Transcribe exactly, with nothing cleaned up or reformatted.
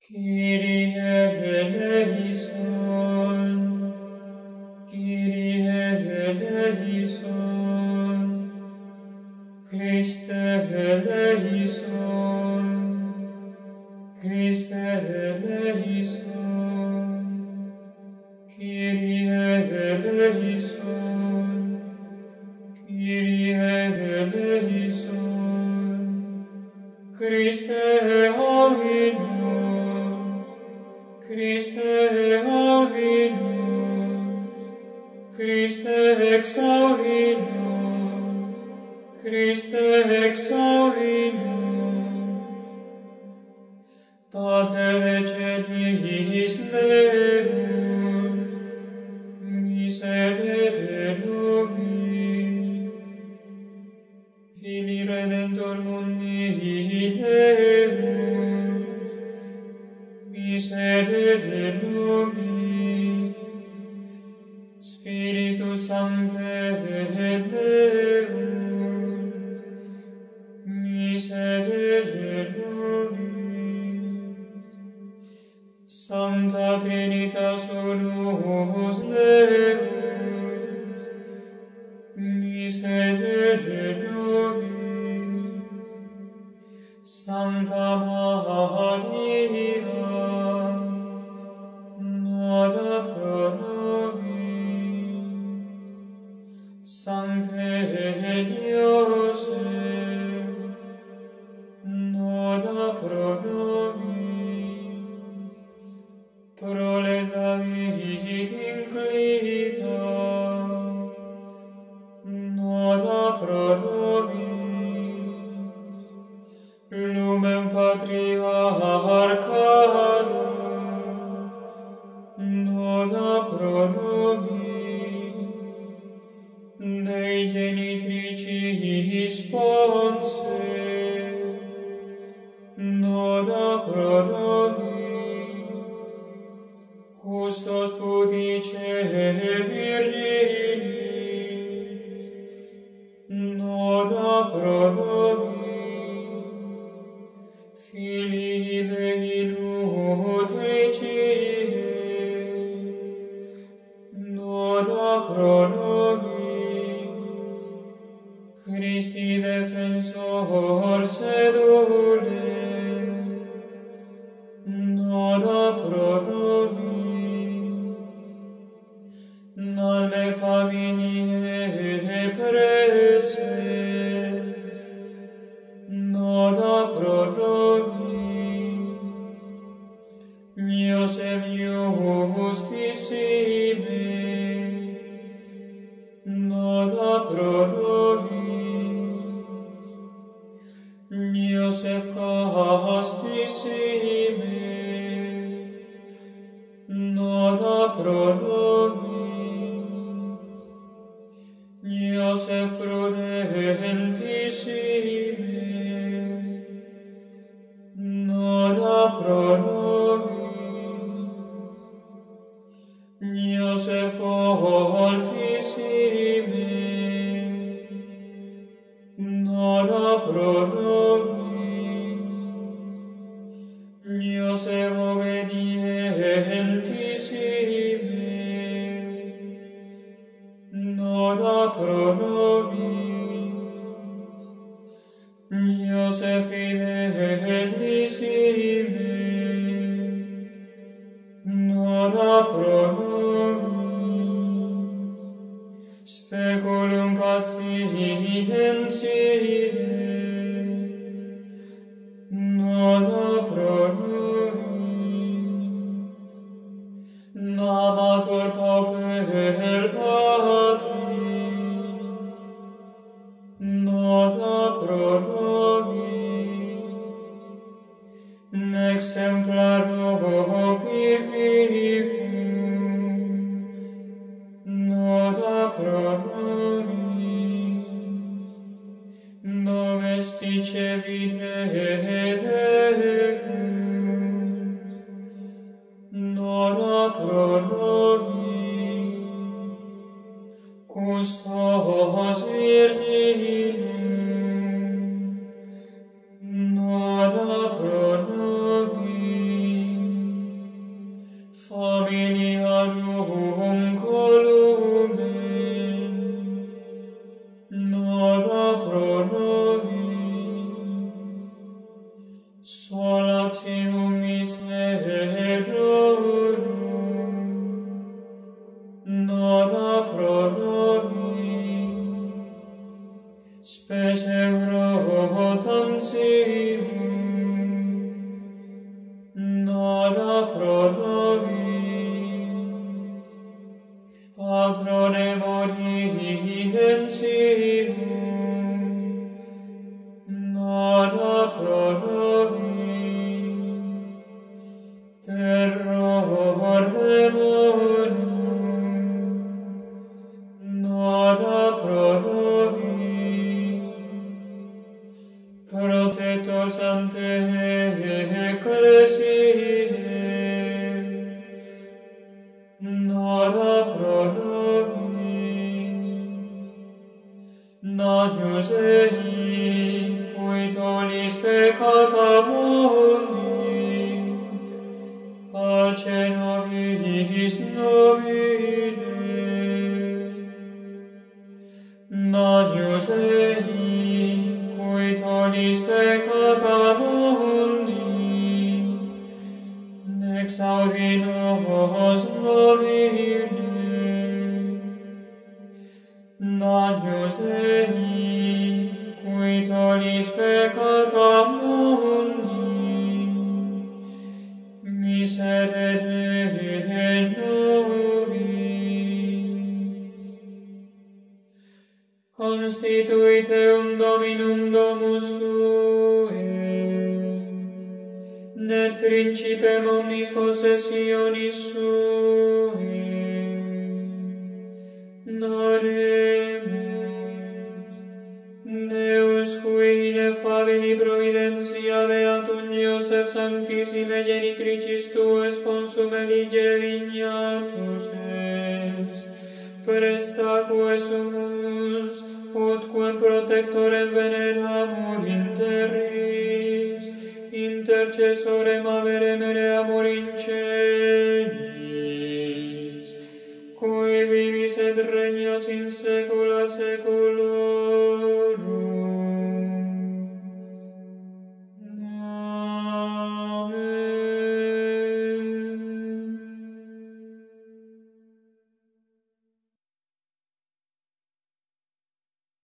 Kyrie eleison, Kyrie eleison, Christe eleison, Christe eleison, Kyrie eleison, Kyrie eleison, Christe ominum, Christe ovinus, Christe exauvinus, Christe exauvinus. Patele Celiis meus, miserere nobis. Filii Redemptor Mundi meus, miserere nobis. Spiritus Sancte Deus, miserere nobis. Sancta Trinitas unus Deus, miserere nobis. Sancta Maria, ora pro nobis. Sancte Joseph, ora pro nobis. Proles David inclita, ora pro nobis. Lumen Patriarcharum, ora pro nobis. Dei genitrici sponse, ora pro nobis. Custos putice virginis, ora pro nobis. Filii Dei nutrici, ora pro nobis. Christi defensor sedule, ora pro nobis. Nalme famine presses, ora pro nobis. Iosef justissime, ora pro nobis. Iosef castissime, ora pro nobis. Iosef prudentissime, ora pro nobis. Iosef fortissime, ora pro nobis. Iosef obedientissime, ora pro nobis. Iosef fidelissime, ora pro nobis. Speculum patientiae, ora pro nobis. Amator paupertatis, ora pro nobis. Exemplaro opificum, ora pro nobis. Domestice vitae Deus, ora pro nobis. Custos virginum, ora pro nobis. 소라지움 미세로운 너라 프로노니 스페셜로 던지움 너라 프로노니 파트로네 머리엔 지움 너라 프로노니 Protector ante ecclesiae, nada pronomi, nagius ei, cui tolis peccata mundi, pace nobis nobile, nagius ei, cui tolis peccata mundi, nec salvi nos nobile. Nagius Dei, cui tolis peccata mundi, miserere Constituiteum Dominum Domus suae, nec principem omnis possessionis suae, Doremus, Deus cui ineffabili providentia beatum Iosef Sanctissime Genitricis tues consumem ligere vignatus est, prestaque sumus, ut quem protectorem veneramur in terris, intercessorem avere mereamur in celis, cui vivis et regnas in saecula saeculorum.